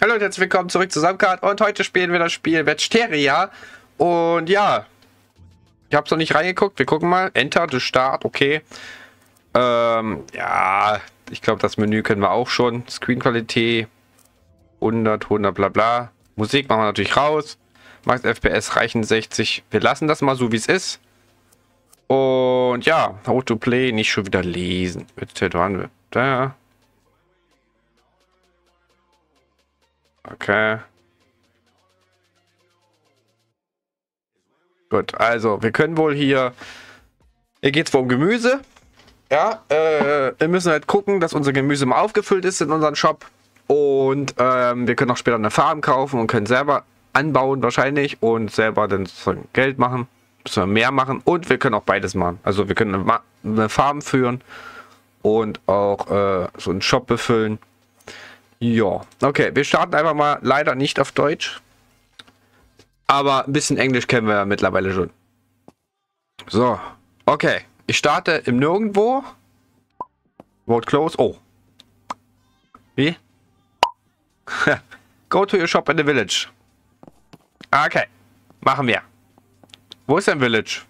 Hallo und herzlich willkommen zurück zu SoMKaT und heute spielen wir das Spiel Vegteria. Und ja, ich habe es noch nicht reingeguckt. Wir gucken mal. Enter, the Start, okay. Ja, ich glaube, das Menü kennen wir auch schon. Screenqualität 100, bla bla. Musik machen wir natürlich raus. Max FPS reichen 60. Wir lassen das mal so, wie es ist. Und ja, Autoplay nicht schon wieder lesen. Da. Okay. Gut, also wir können wohl hier geht es wohl um Gemüse. Ja, wir müssen halt gucken, dass unser Gemüse mal aufgefüllt ist in unserem Shop. Und wir können auch später eine Farm kaufen und können selber anbauen wahrscheinlich und selber dann sozusagen Geld machen. Müssen wir mehr machen und wir können auch beides machen. Also wir können eine Farm führen und auch so einen Shop befüllen. Ja, okay, wir starten einfach mal, leider nicht auf Deutsch, aber ein bisschen Englisch kennen wir ja mittlerweile schon. So, okay, ich starte im Nirgendwo. Vote close, oh. Wie? Go to your shop in the village. Okay, machen wir. Wo ist denn Village?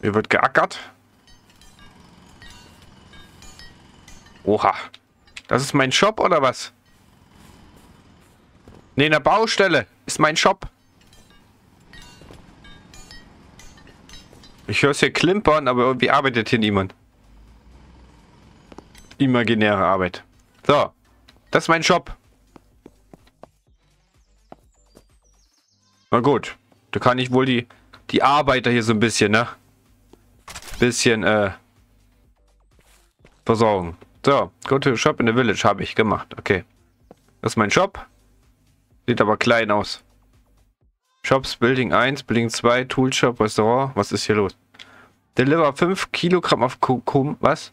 Hier wird geackert. Oha. Das ist mein Shop oder was? Ne, in der Baustelle ist mein Shop. Ich höre es hier klimpern, aber irgendwie arbeitet hier niemand. Imaginäre Arbeit. So, das ist mein Shop. Na gut, da kann ich wohl die Arbeiter hier so ein bisschen, ne? Bisschen, versorgen. So, go to shop in the village habe ich gemacht. Okay. Das ist mein Shop. Sieht aber klein aus. Shops, Building 1, Building 2, Toolshop, Restaurant. Was ist hier los? Deliver 5 Kilogramm auf Kukum. Was?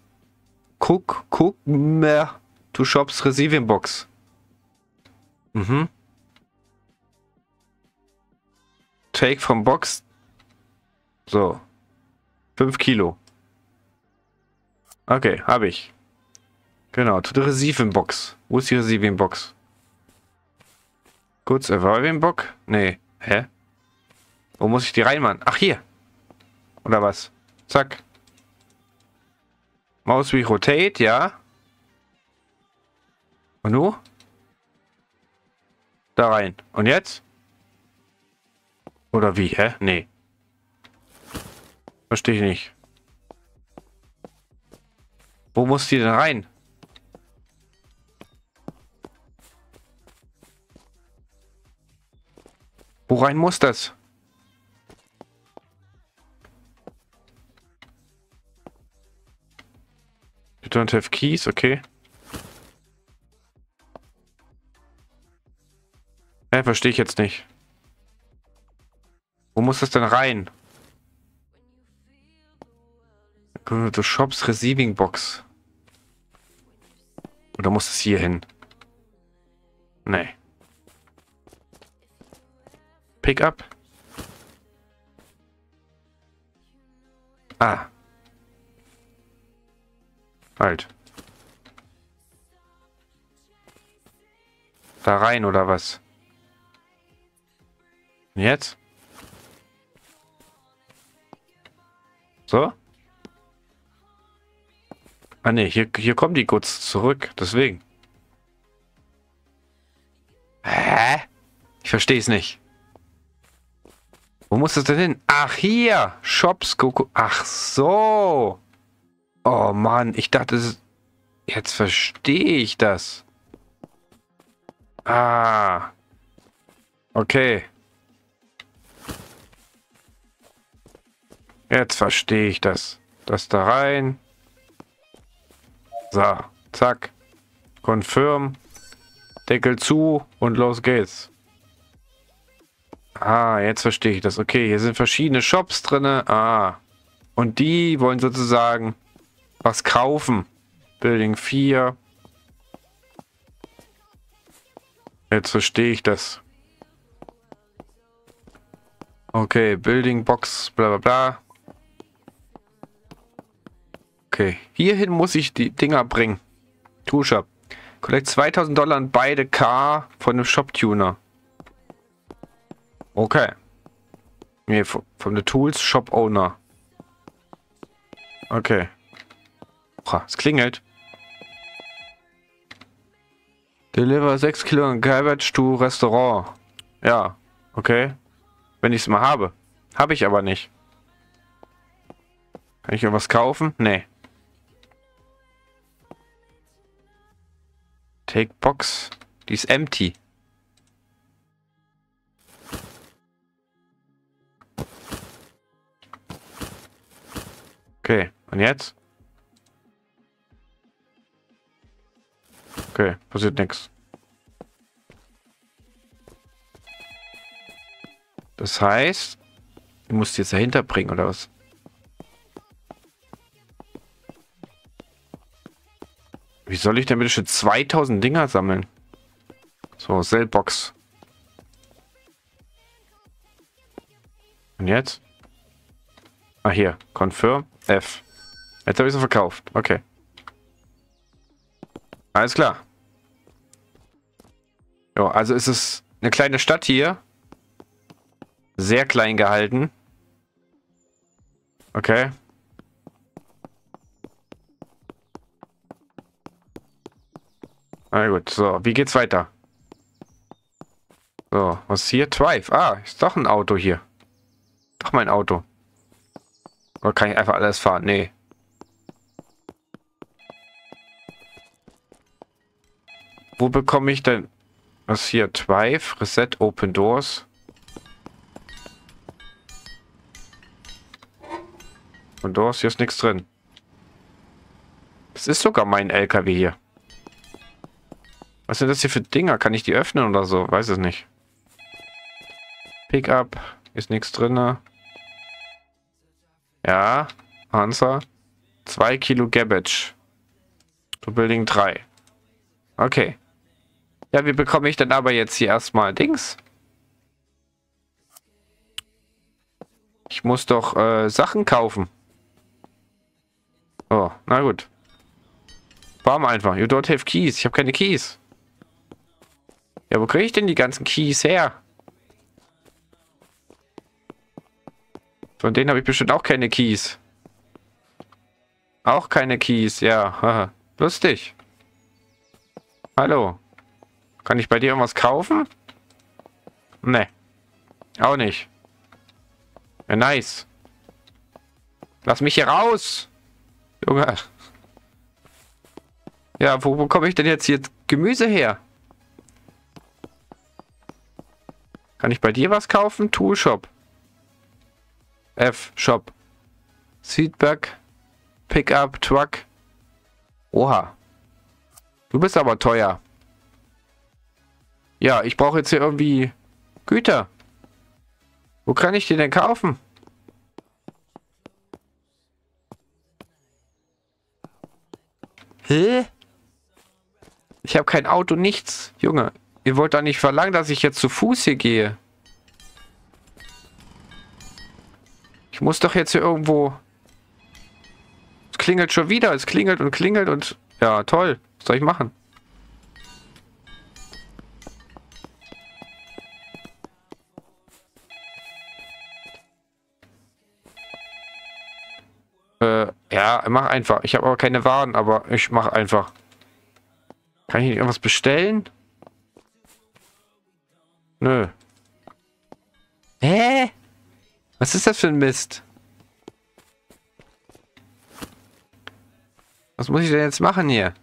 Kukummer to Shops Receiving Box. Mhm. Take from Box. So. 5 Kilo. Okay, habe ich. Genau, to the Receiving Box. Wo ist die Receiving Box? Kurz Arriving Box? Nee. Hä? Wo muss ich die reinmachen? Ach, hier. Oder was? Zack. Maus wie Rotate, ja. Und du? Da rein. Und jetzt? Oder wie? Hä? Nee. Verstehe ich nicht. Wo muss die denn rein? Wo rein muss das? You don't have keys, okay. Hä, verstehe ich jetzt nicht. Wo muss das denn rein? Go to Shops Receiving Box. Oder muss es hier hin? Nee. Pick up. Ah. Halt. Da rein oder was? Und jetzt? So? Ah ne, hier kommen die kurz zurück, deswegen. Hä? Ich verstehe es nicht. Wo muss das denn hin? Ach, hier! Shops, Coco. Ach so! Oh Mann, ich dachte, jetzt verstehe ich das. Ah. Okay. Jetzt verstehe ich das. Das da rein. So, zack. Confirm. Deckel zu und los geht's. Ah, jetzt verstehe ich das. Okay, hier sind verschiedene Shops drin. Ah. Und die wollen sozusagen was kaufen. Building 4. Jetzt verstehe ich das. Okay, Building Box, bla bla bla. Okay, hierhin muss ich die Dinger bringen. Toolshop. Collect $2000 und beide K von einem Shop-Tuner. Okay. Nee, von der Tools Shop-Owner. Okay. Es klingelt. Deliver 6 Kilo in Garbage to Restaurant. Ja, okay. Wenn ich es mal habe. Habe ich aber nicht. Kann ich irgendwas kaufen? Nee. Take Box. Die ist empty. Okay, und jetzt? Okay, passiert nichts. Das heißt, du musst die jetzt dahinter bringen, oder was? Wie soll ich denn bitte schon 2000 Dinger sammeln? So, Sellbox. Und jetzt? Ah, hier. Confirm F. Jetzt habe ich sie verkauft. Okay. Alles klar. Jo, also ist es eine kleine Stadt hier. Sehr klein gehalten. Okay. Na gut, so. Wie geht's weiter? So, was ist hier? Drive. Ah, ist doch ein Auto hier. Doch mein Auto. Oder kann ich einfach alles fahren? Nee. Wo bekomme ich denn... Was ist hier? Drive, Reset, Open Doors. Open Doors, hier ist nichts drin. Das ist sogar mein LKW hier. Was sind das hier für Dinger? Kann ich die öffnen oder so? Weiß es nicht. Pickup, ist nichts drin. Ja, Answer. 2 Kilo Garbage. To Building 3. Okay. Ja, wie bekomme ich denn aber jetzt hier erstmal Dings? Ich muss doch Sachen kaufen. Oh, na gut. Warum einfach? You don't have keys. Ich habe keine Keys. Ja, wo kriege ich denn die ganzen Keys her? Von denen habe ich bestimmt auch keine Keys. Auch keine Keys, ja. Lustig. Hallo. Kann ich bei dir irgendwas kaufen? Ne. Auch nicht. Ja, nice. Lass mich hier raus. Junge. Ja, wo bekomme ich denn jetzt hier Gemüse her? Kann ich bei dir was kaufen? Toolshop. F. Shop. Seedbag. Pickup. Truck. Oha. Du bist aber teuer. Ja, ich brauche jetzt hier irgendwie Güter. Wo kann ich die denn kaufen? Hä? Ich habe kein Auto, nichts. Junge, ihr wollt doch nicht verlangen, dass ich jetzt zu Fuß hier gehe. Ich muss doch jetzt hier irgendwo... Es klingelt schon wieder. Es klingelt und... Ja, toll. Was soll ich machen? Ja, mach einfach. Ich habe aber keine Waren, aber ich mache einfach. Kann ich nicht irgendwas bestellen? Nö. Hä? Was ist das für ein Mist? Was muss ich denn jetzt machen hier?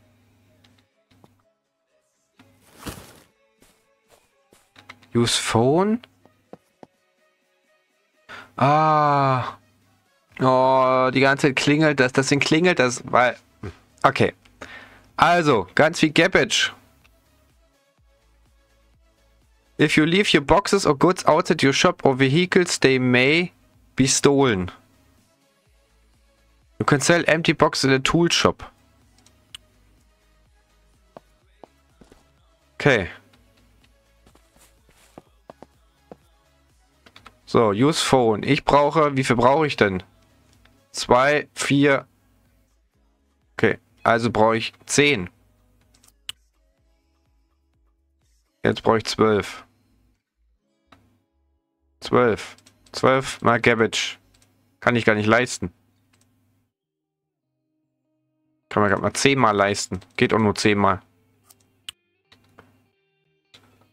Use Phone? Ah. Oh, die ganze Zeit klingelt das. Deswegen klingelt das, weil... Okay. Also, ganz viel Garbage. If you leave your boxes or goods outside your shop or vehicles, they may be stolen. You can sell empty boxes in a tool shop. Okay. So, use phone. Ich brauche, wie viel brauche ich denn? 2, 4. Okay, also brauche ich 10. Jetzt brauche ich 12. 12. 12 mal Cabbage. Kann ich gar nicht leisten. Kann man gerade mal 10 mal leisten. Geht auch nur 10 mal.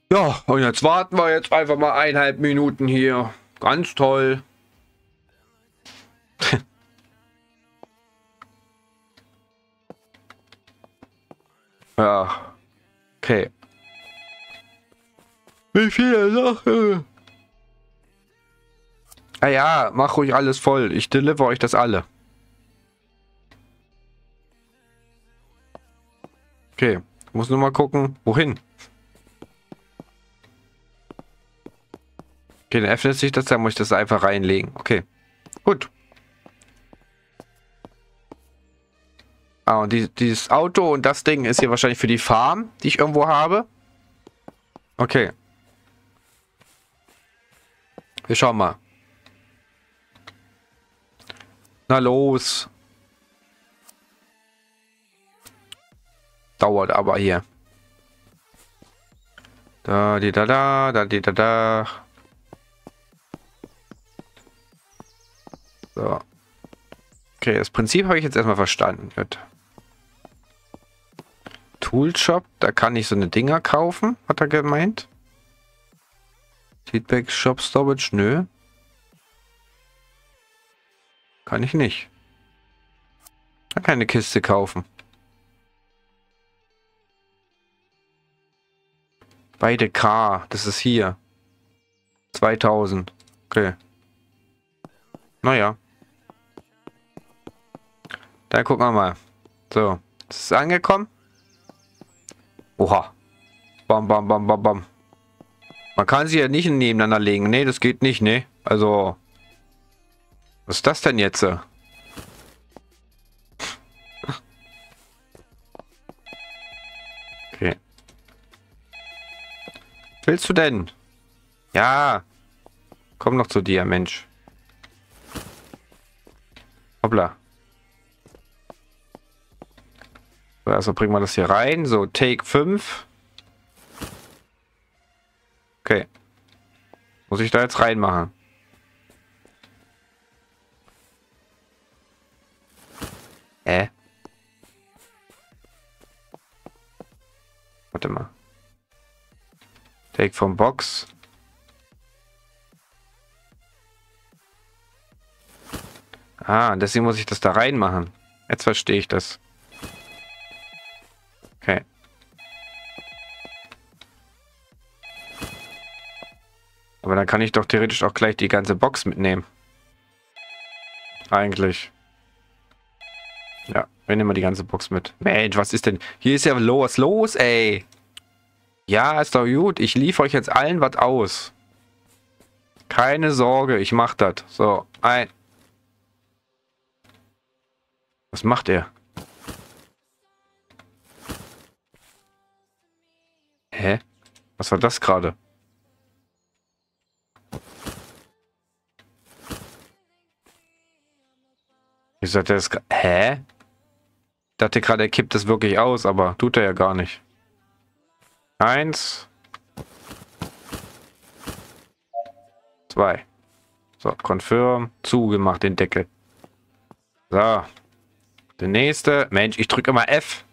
Ja, und jetzt warten wir jetzt einfach mal 1,5 Minuten hier. Ganz toll. Ja. Okay. Wie viele Sachen? Ah ja, mach ruhig alles voll. Ich deliver euch das alle. Okay. Muss nur mal gucken, wohin. Okay, dann öffnet sich das, dann muss ich das einfach reinlegen. Okay. Gut. Ah, und dieses Auto und das Ding ist hier wahrscheinlich für die Farm, die ich irgendwo habe. Okay. Wir schauen mal. Na los. Dauert aber hier. Da, die, da, da, da, die, da, da. So. Okay, das Prinzip habe ich jetzt erstmal verstanden. Gut. Toolshop, da kann ich so eine Dinger kaufen, hat er gemeint. Feedback, Shop, Storage, nö. Kann ich nicht. Kann keine Kiste kaufen. Beide K, das ist hier. 2000, okay. Naja. Dann gucken wir mal. So, ist es angekommen? Oha. Bam, bam, bam, bam, bam. Man kann sie ja nicht nebeneinander legen. Nee, das geht nicht, ne? Also... Was ist das denn jetzt? Okay. Willst du denn? Ja. Komm noch zu dir, Mensch. Hoppla. So, also bringen wir das hier rein. So, Take 5. Okay. Muss ich da jetzt reinmachen? Warte mal. Take from Box. Ah, deswegen muss ich das da reinmachen. Jetzt verstehe ich das. Okay. Aber dann kann ich doch theoretisch auch gleich die ganze Box mitnehmen. Eigentlich. Ja, wir nehmen mal die ganze Box mit. Mensch, was ist denn? Hier ist ja was los, ey. Ja, ist doch gut. Ich liefere euch jetzt allen was aus. Keine Sorge, ich mach das. So, ein. Was macht er? Hä? Was war das gerade? Ich sagte, das. Hä? Ich dachte gerade, er kippt das wirklich aus, aber tut er ja gar nicht. 1, 2. So, confirm. Zugemacht den Deckel. So. Der nächste. Mensch, ich drücke immer F.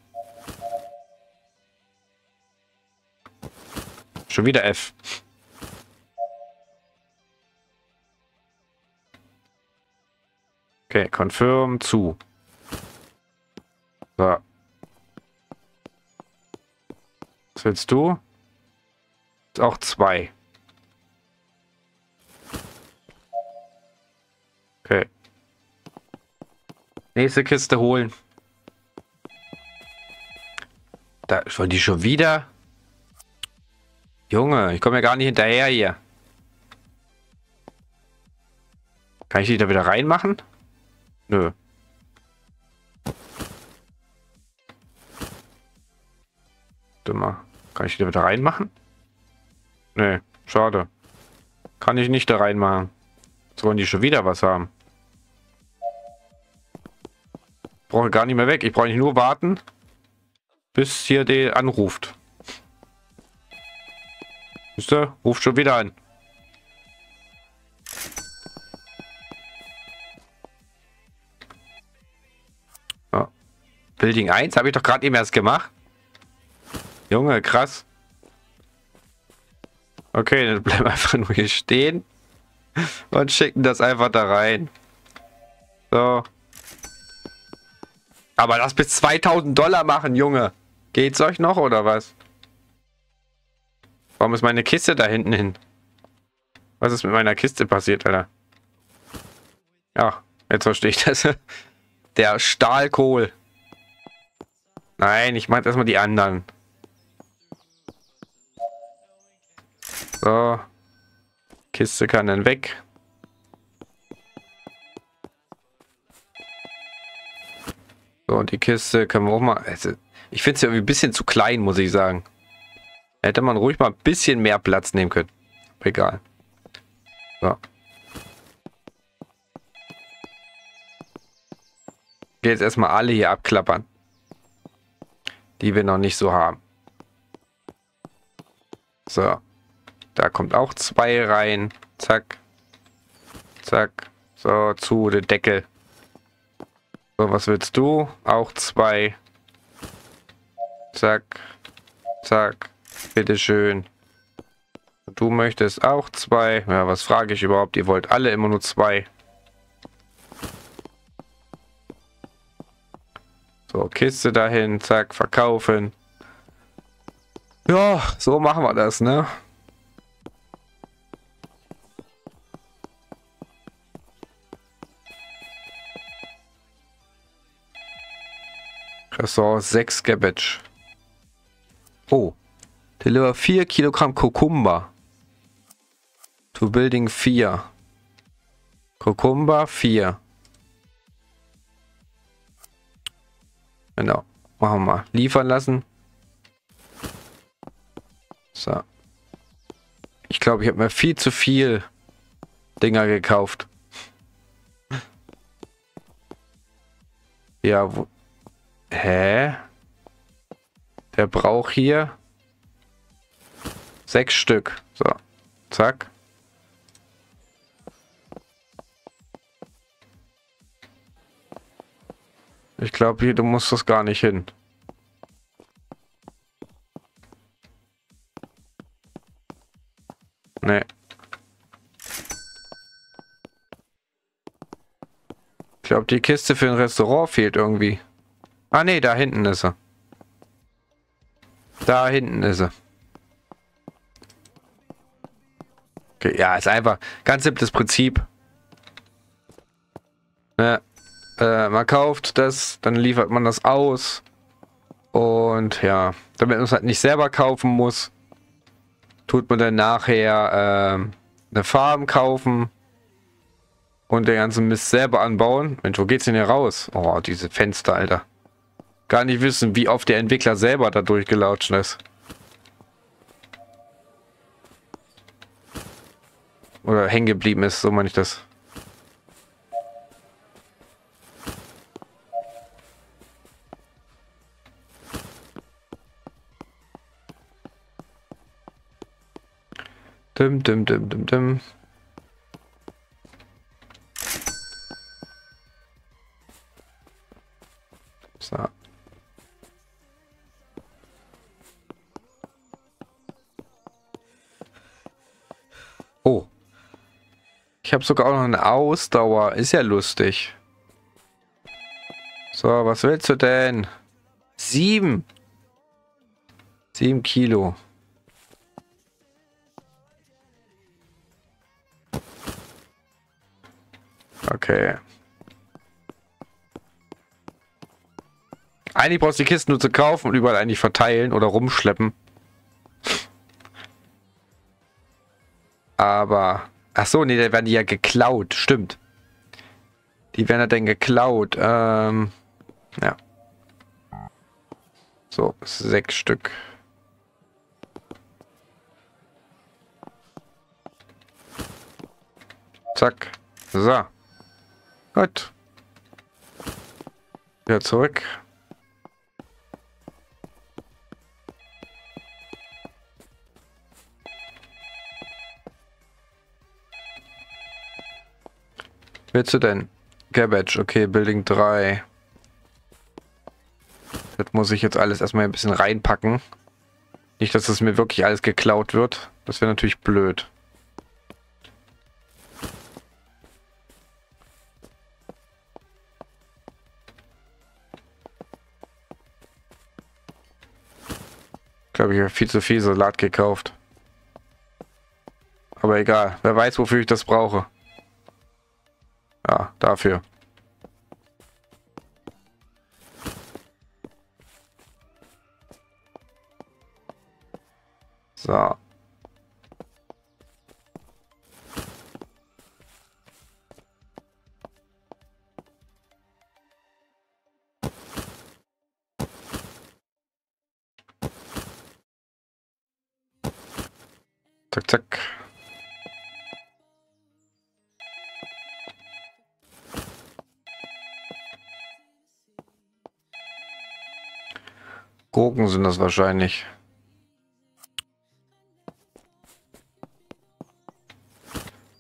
Schon wieder F. Okay, confirm zu. So. Was willst du? Auch 2. Okay. Nächste Kiste holen. Da wollte ich schon wieder. Junge, ich komme ja gar nicht hinterher hier. Kann ich die da wieder reinmachen? Nö. Dummer. Kann ich die da wieder reinmachen? Nee, schade. Kann ich nicht da reinmachen. Jetzt wollen die schon wieder was haben. Brauche gar nicht mehr weg. Ich brauche nur warten, bis hier der anruft. Siehst du? Ruft schon wieder an. Oh. Building 1 habe ich doch gerade eben erst gemacht. Junge, krass. Okay, dann bleiben wir einfach nur hier stehen und schicken das einfach da rein. So. Aber das bis $2000 machen, Junge. Geht's euch noch oder was? Warum ist meine Kiste da hinten hin? Was ist mit meiner Kiste passiert, Alter? Ja, jetzt verstehe ich das. Der Stahlkohl. Nein, ich mach erstmal die anderen. So. Kiste kann dann weg. So, und die Kiste können wir auch mal... Also, ich finde es ja irgendwie ein bisschen zu klein, muss ich sagen. Hätte man ruhig mal ein bisschen mehr Platz nehmen können. Egal. So. Jetzt erstmal alle hier abklappern. Die wir noch nicht so haben. So. Da kommt auch 2 rein. Zack. Zack. So, zu der Deckel. So, was willst du? Auch 2. Zack. Zack. Bitteschön. Du möchtest auch 2. Ja, was frage ich überhaupt? Ihr wollt alle immer nur 2. So, Kiste dahin. Zack. Verkaufen. Ja, so machen wir das, ne? Ressort 6 Cabbage. Oh. Deliver 4 Kilogramm Kokumba. To Building 4. Kokumba 4. Genau. Machen wir mal. Liefern lassen. So. Ich glaube, ich habe mir viel zu viel Dinger gekauft. Ja, wo... Hä? Der braucht hier 6 Stück. So, zack. Ich glaube, hier, du musst das gar nicht hin. Nee. Ich glaube, die Kiste für ein Restaurant fehlt irgendwie. Ah ne, da hinten ist er. Da hinten ist er. Okay, ja, ist einfach ganz simples Prinzip. Ja, man kauft das, dann liefert man das aus. Und ja, damit man es halt nicht selber kaufen muss, tut man dann nachher eine Farm kaufen. Und den ganzen Mist selber anbauen. Mensch, wo geht's denn hier raus? Oh, diese Fenster, Alter. Gar nicht wissen, wie oft der Entwickler selber da durchgelatscht ist. Oder hängen geblieben ist, so meine ich das. Dum, dum, dum, dum, dum. So. Oh. Ich habe sogar auch noch eine Ausdauer. Ist ja lustig. So, was willst du denn? 7. 7 Kilo. Okay. Eigentlich brauchst du die Kisten nur zu kaufen und überall eigentlich verteilen oder rumschleppen. Aber... Achso, nee, da werden die ja geklaut. Stimmt. Die werden ja dann geklaut. Ja. So, 6 Stück. Zack. So. Gut. Wieder zurück. Willst du denn? Cabbage, okay, Building 3. Das muss ich jetzt alles erstmal ein bisschen reinpacken. Nicht, dass das mir wirklich alles geklaut wird. Das wäre natürlich blöd. Ich glaube, ich habe viel zu viel Salat gekauft. Aber egal, wer weiß, wofür ich das brauche. Ja, dafür. So. Zack, zack. Gurken sind das wahrscheinlich.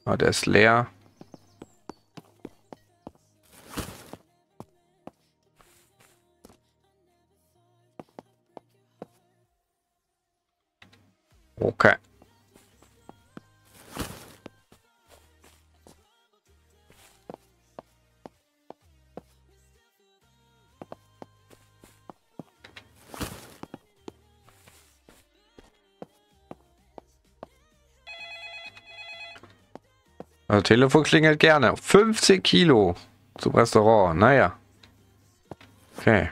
Ah, der ist leer. Okay. Also Telefon klingelt gerne. 50 Kilo zum Restaurant. Naja. Okay.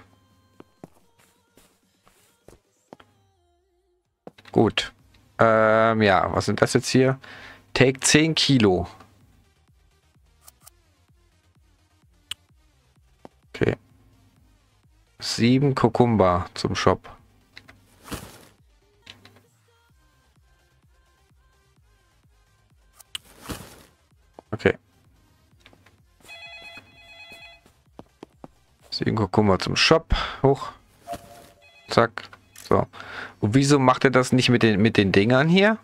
Gut. Ja, was sind das jetzt hier? Take 10 Kilo. Okay. 7 Kokumba zum Shop. Okay. 7 Kurkuma zum Shop. Hoch. Zack. So. Und wieso macht er das nicht mit den Dingern hier?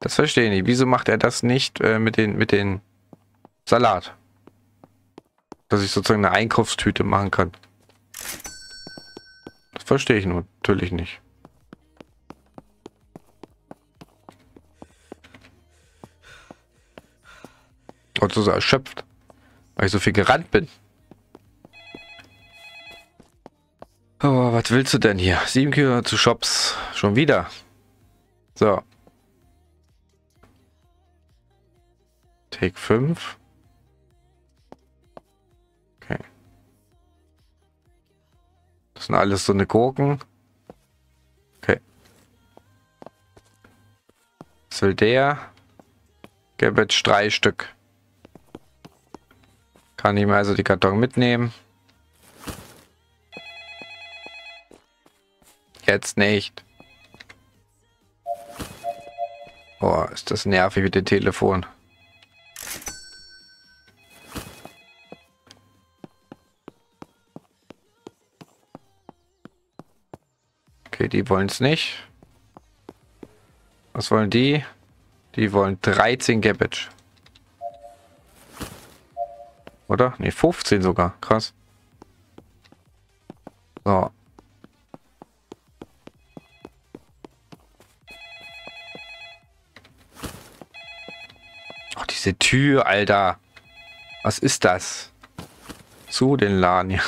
Das verstehe ich nicht. Wieso macht er das nicht mit den Salat? Dass ich sozusagen eine Einkaufstüte machen kann. Das verstehe ich natürlich nicht. Und so erschöpft, weil ich so viel gerannt bin. Aber was willst du denn hier? 7 Kilo zu Shops. Schon wieder. So. Take 5. Okay. Das sind alles so eine Gurken. Okay. Was will der? Cabbage 3 Stück. Kann ich mir also die Karton mitnehmen? Jetzt nicht. Boah, ist das nervig mit dem Telefon. Okay, die wollen es nicht. Was wollen die? Die wollen 13 Cabbage. Oder? Ne, 15 sogar. Krass. So. Ach, diese Tür, Alter. Was ist das? Zu den Laden hier.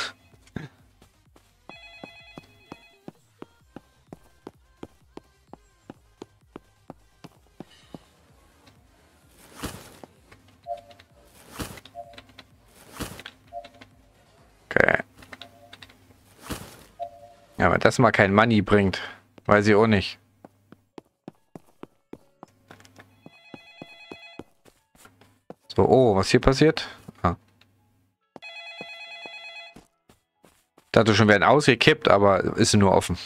Ja, wenn das mal kein Money bringt, weiß ich auch nicht. So, oh, was hier passiert? Ah. Ich dachte schon, werden ausgekippt, aber ist nur offen.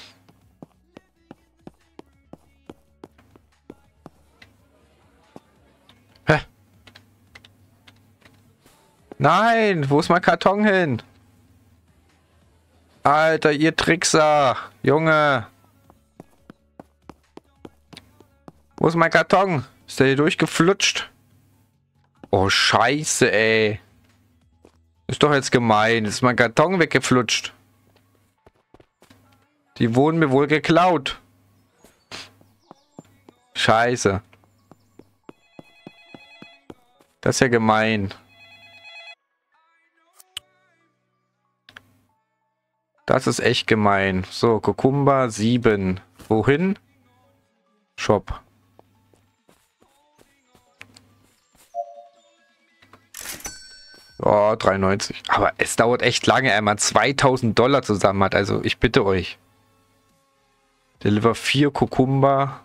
Hä? Nein, wo ist mein Karton hin? Alter, ihr Trickser! Junge! Wo ist mein Karton? Ist der hier durchgeflutscht? Oh, scheiße, ey. Ist doch jetzt gemein. Ist mein Karton weggeflutscht. Die wurden mir wohl geklaut. Scheiße. Das ist ja gemein. Das ist echt gemein. So, Kokumba 7. Wohin? Shop. Oh, 3,90. Aber es dauert echt lange, wenn man 2000 Dollar zusammen hat. Also, ich bitte euch. Deliver 4 Kokumba.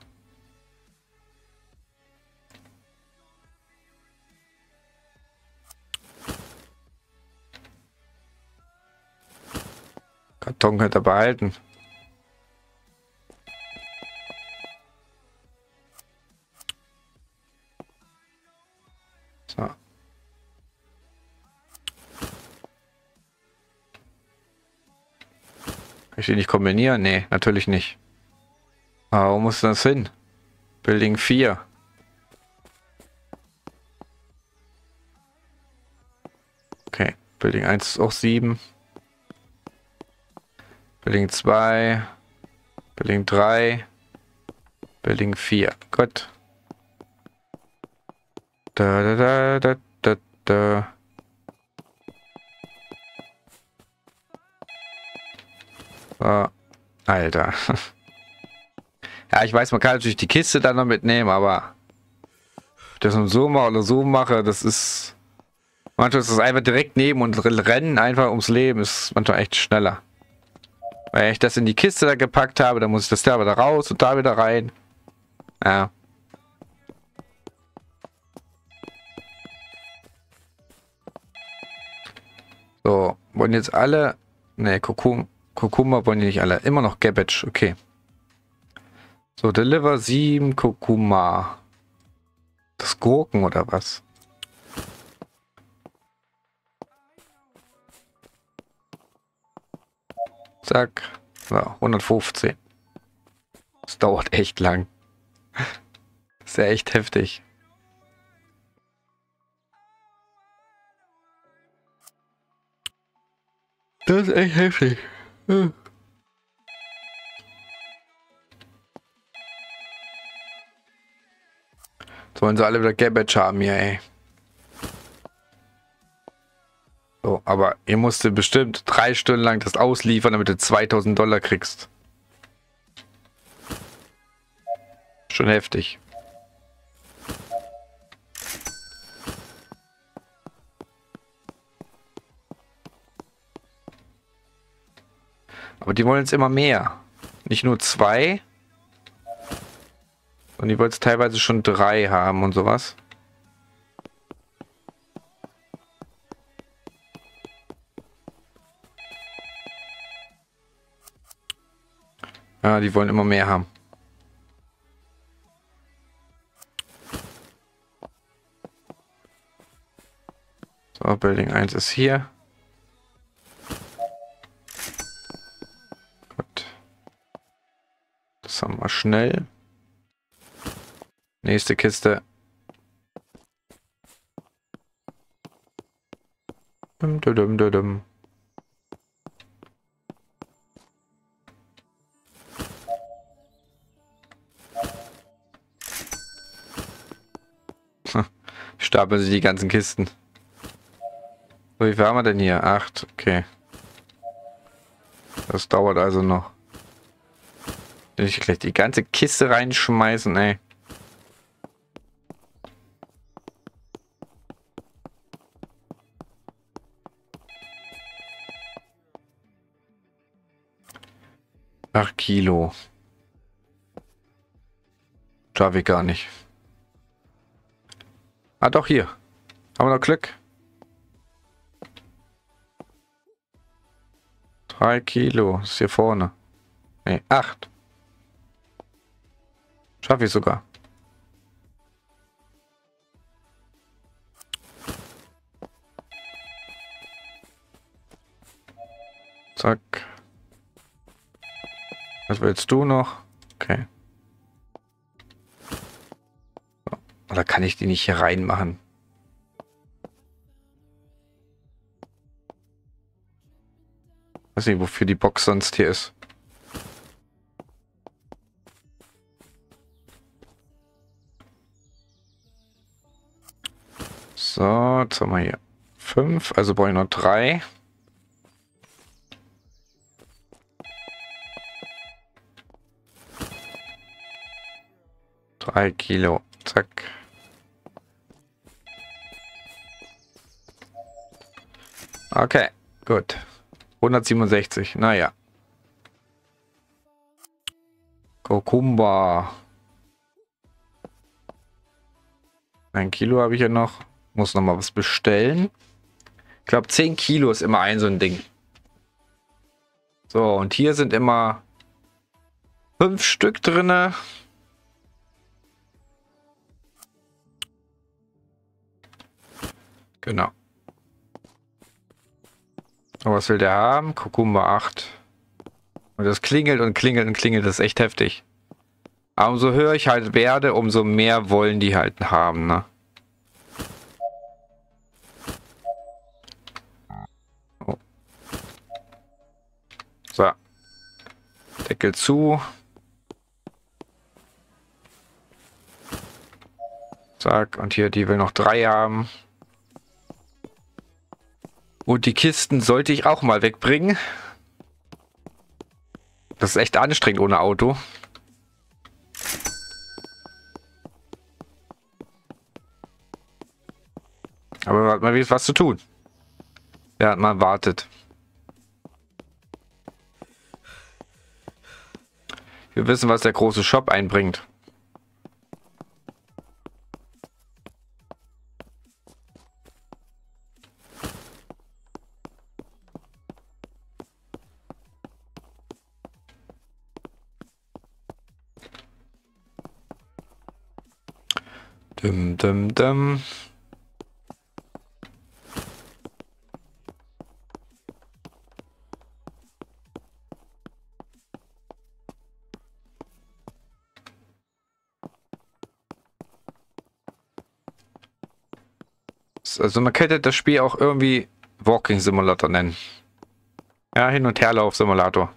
Karton könnt ihr behalten. So. Kann ich die nicht kombinieren? Nee, natürlich nicht. Aber wo muss das hin? Building 4. Okay, Building 1 ist auch 7. Building 2, Building 3, Building 4. Gut. Da, da, da, da, da. So. Alter. Ja, ich weiß, man kann natürlich die Kiste dann noch mitnehmen, aber das nun so mache oder so mache, das ist. Manchmal ist das einfach direkt neben und rennen einfach ums Leben, ist manchmal echt schneller. Weil ich das in die Kiste da gepackt habe, dann muss ich das da wieder raus und da wieder rein. Ja. So, wollen jetzt alle... Ne, Kurkuma wollen die nicht alle. Immer noch Cabbage, okay. So, Deliver 7 Kurkuma. Das Gurken oder was? Zack. So, 115. Das dauert echt lang. Das ist ja echt heftig. Das ist echt heftig. Ja. Sollen sie alle wieder Cabbage haben hier, ey. So, aber ihr musstet bestimmt 3 Stunden lang das ausliefern, damit du 2000 Dollar kriegst. Schon heftig. Aber die wollen jetzt immer mehr. Nicht nur 2. Und die wollen jetzt teilweise schon 3 haben und sowas. Ja, die wollen immer mehr haben. So, Building 1 ist hier. Gut. Das haben wir schnell. Nächste Kiste. Dum, dum, dum, dum, dum. Stapeln sie die ganzen Kisten. So, wie viel haben wir denn hier? 8, okay. Das dauert also noch. Will ich gleich die ganze Kiste reinschmeißen, ey. Ach, Kilo. Schaffe ich gar nicht. Ah doch, hier. Haben wir noch Glück. 3 Kilo. Ist hier vorne. Ne, 8. Schaffe ich sogar. Zack. Was willst du noch? Okay. Oder kann ich die nicht hier reinmachen? Weiß nicht, wofür die Box sonst hier ist. So, jetzt haben wir hier 5, also brauche ich noch 3. Kilo, zack. Okay, gut. 167, naja. Kokumba. 1 Kilo habe ich ja noch. Muss noch mal was bestellen. Ich glaube, 10 Kilo ist immer ein so ein Ding. So, und hier sind immer 5 Stück drinne. Genau. Aber was will der haben? Kurkuma 8. Und das klingelt und klingelt und klingelt. Das ist echt heftig. Aber umso höher ich halt werde, umso mehr wollen die halt haben, ne? Oh. So. Deckel zu. Zack. Und hier, die will noch 3 haben. Und die Kisten sollte ich auch mal wegbringen. Das ist echt anstrengend ohne Auto. Aber man hat mal was zu tun. Ja, man wartet. Wir wissen, was der große Shop einbringt. Also man könnte das Spiel auch irgendwie Walking Simulator nennen. Ja, Hin- und Herlauf Simulator.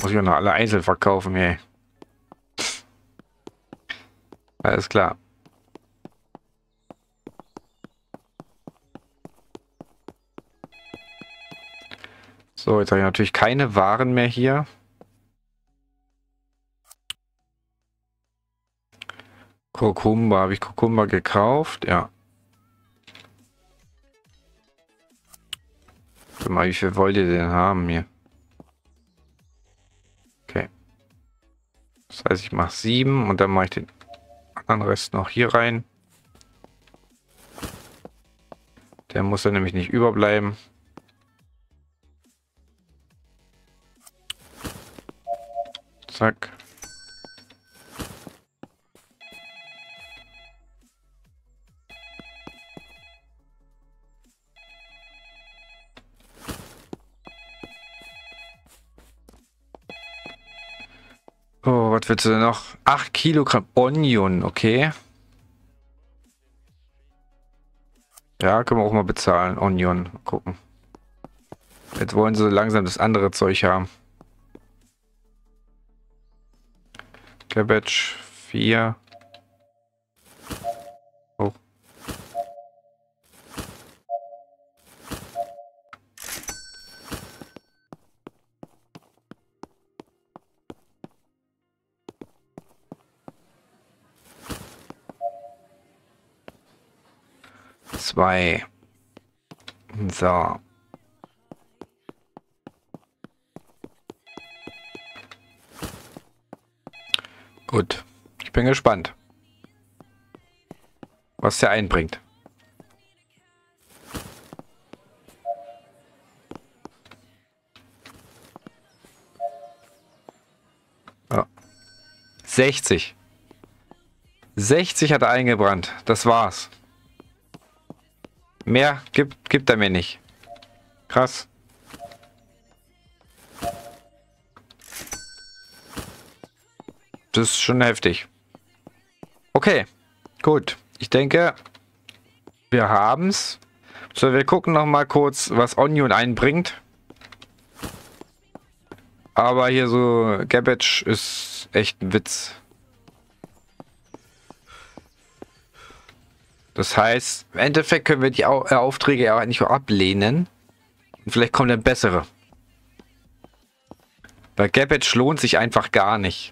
Muss ich auch noch alle einzeln verkaufen, ey. Alles klar. So, jetzt habe ich natürlich keine Waren mehr hier. Kurkuma, habe ich Kurkuma gekauft? Ja. Guck mal, wie viel wollt ihr denn haben hier? Das heißt, ich mache 7 und dann mache ich den anderen Rest noch hier rein. Der muss dann nämlich nicht überbleiben. Zack. Oh, was willst du denn noch? 8 Kilogramm Onion, okay. Ja, können wir auch mal bezahlen. Onion, gucken. Jetzt wollen sie langsam das andere Zeug haben. Cabbage, 4. Oh. So. Gut. Ich bin gespannt, was der einbringt. Ja. 60. 60 hat er eingebrannt. Das war's. Mehr gibt er mir nicht. Krass. Das ist schon heftig. Okay, gut. Ich denke, Wir haben's. So, wir gucken noch mal kurz, was Onion einbringt. Aber hier so Cabbage ist echt ein Witz. Das heißt, im Endeffekt können wir die Aufträge ja eigentlich auch ablehnen. Und vielleicht kommen dann bessere. Weil Cabbage lohnt sich einfach gar nicht.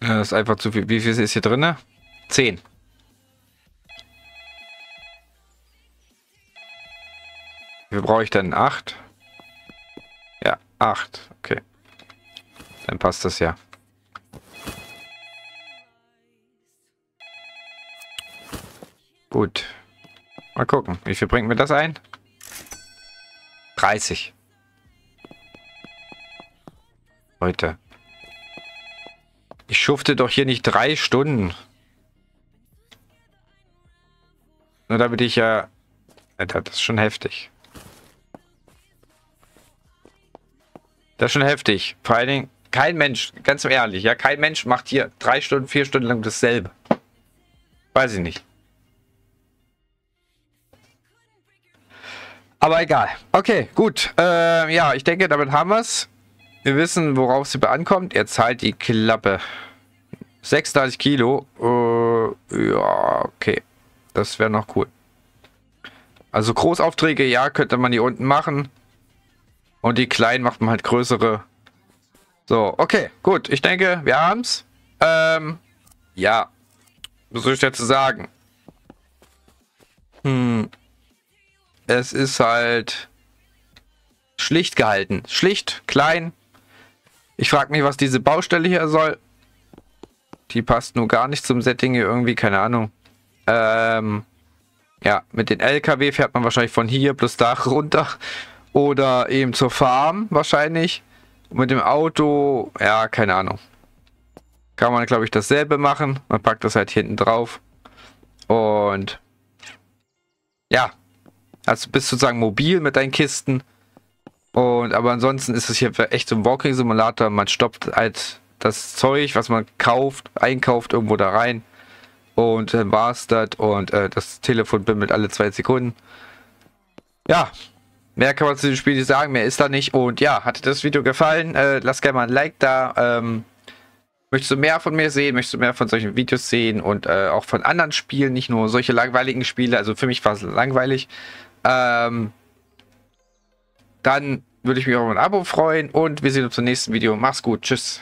Das ist einfach zu viel. Wie viel ist hier drin? 10. Wie viel brauche ich denn? 8? Ja, 8. Okay. Dann passt das ja. Gut. Mal gucken. Wie viel bringt mir das ein? 30. Leute. Ich schufte doch hier nicht 3 Stunden. Nur damit ich ja... Alter, das ist schon heftig. Das ist schon heftig. Vor allen Dingen, kein Mensch, ganz ehrlich, ja, kein Mensch macht hier 3 Stunden, 4 Stunden lang dasselbe. Weiß ich nicht. Aber egal. Okay, gut. Ja, ich denke, damit haben wir es. Wir wissen, worauf es ankommt. Jetzt halt die Klappe. 36 Kilo. Ja, okay. Das wäre noch cool. Also Großaufträge, ja, könnte man hier unten machen. Und die kleinen macht man halt größere. So, okay, gut. Ich denke, wir haben es. Ja. Was soll ich dazu sagen? Es ist halt schlicht gehalten. Schlicht, klein. Ich frage mich, was diese Baustelle hier soll. Die passt nur gar nicht zum Setting hier irgendwie, keine Ahnung. Ja, mit den LKW fährt man wahrscheinlich von hier plus da runter. Oder eben zur Farm wahrscheinlich. Und mit dem Auto, ja, keine Ahnung. Kann man, glaube ich, dasselbe machen. Man packt das halt hinten drauf. Und ja. Also bist sozusagen mobil mit deinen Kisten. Und aber ansonsten ist es hier echt so ein Walking-Simulator. Man stoppt halt das Zeug, was man kauft, einkauft, irgendwo da rein. Und dann war es das. Und das Telefon bimmelt alle 2 Sekunden. Ja, mehr kann man zu dem Spiel nicht sagen. Mehr ist da nicht. Und ja, hat dir das Video gefallen? Lass gerne mal ein Like da. Möchtest du mehr von mir sehen? Möchtest du mehr von solchen Videos sehen? Und auch von anderen Spielen? Nicht nur solche langweiligen Spiele. Also für mich war es langweilig. Dann würde ich mich auch über ein Abo freuen und wir sehen uns zum nächsten Video. Mach's gut, tschüss.